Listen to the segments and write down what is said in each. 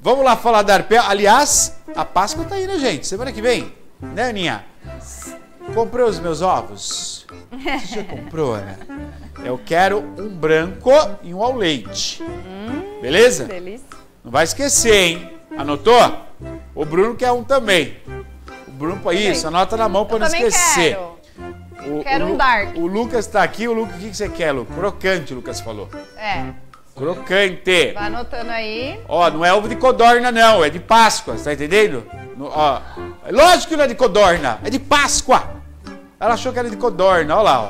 Vamos lá falar da Arpel. Aliás, a Páscoa tá aí, né, gente? Semana que vem, né, Aninha? Comprei os meus ovos? Você já comprou, né? Eu quero um branco e um ao leite. Beleza? Delícia. Não vai esquecer, hein? Anotou? O Bruno quer um também. O Bruno, isso, anota na mão para não esquecer. Quero um dark. O Lucas tá aqui. O Lucas, o que você quer, Lucas? Crocante, o Lucas falou. É. Crocante. Vai anotando aí. Ó, não é ovo de codorna, não. É de Páscoa, tá entendendo? No, ó. Lógico que não é de codorna. É de Páscoa. Ela achou que era de codorna, ó lá, ó.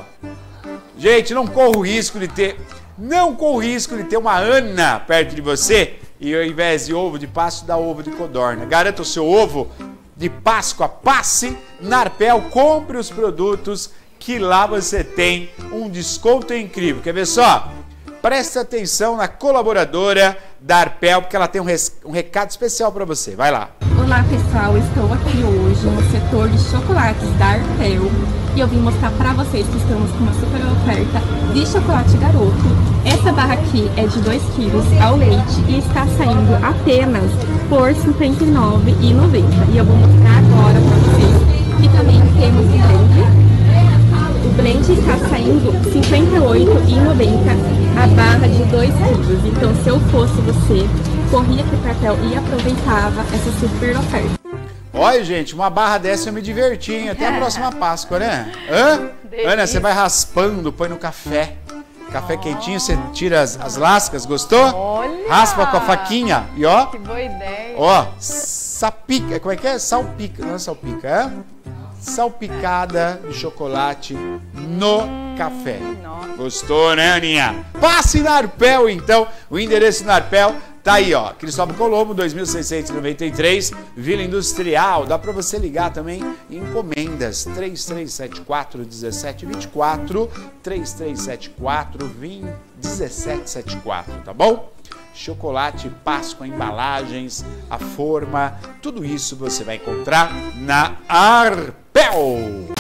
Gente, não corra o risco de ter... Não corra o risco de ter uma Ana perto de você e ao invés de ovo de Páscoa, dá ovo de codorna. Garanta o seu ovo de Páscoa. Passe na Arpel, compre os produtos que lá você tem um desconto incrível. Quer ver só? Presta atenção na colaboradora da Arpel, porque ela tem um recado especial para você. Vai lá. Olá, pessoal, estou aqui hoje no setor de chocolates da Arpel e eu vim mostrar para vocês que estamos com uma super oferta de chocolate garoto. Essa barra aqui é de 2 kg ao leite e está saindo apenas por R$ 59,90. E eu vou mostrar agora para vocês que também temos o blend. O blend está saindo R$ 58,90. A barra de 2 quilos, então se eu fosse você, corria pro cartel e aproveitava essa super oferta. Olha, gente, uma barra dessa eu me diverti, hein? Até a próxima Páscoa, né? Hã? Ana, você vai raspando, põe no café. Café quentinho, você tira as lascas, gostou? Olha! Raspa com a faquinha e ó. Que boa ideia. Ó, sapica, como é que é? Salpica, não é salpica, é? Salpicada de chocolate no café. Nossa. Gostou, né, Aninha? Passe na Arpel, então. O endereço na Arpel tá aí, ó. Cristóvão Colombo, 2693, Vila Industrial. Dá pra você ligar também em encomendas. 3374-1724, 3374-1774, tá bom? Chocolate, Páscoa, embalagens, a forma, tudo isso você vai encontrar na Arpel.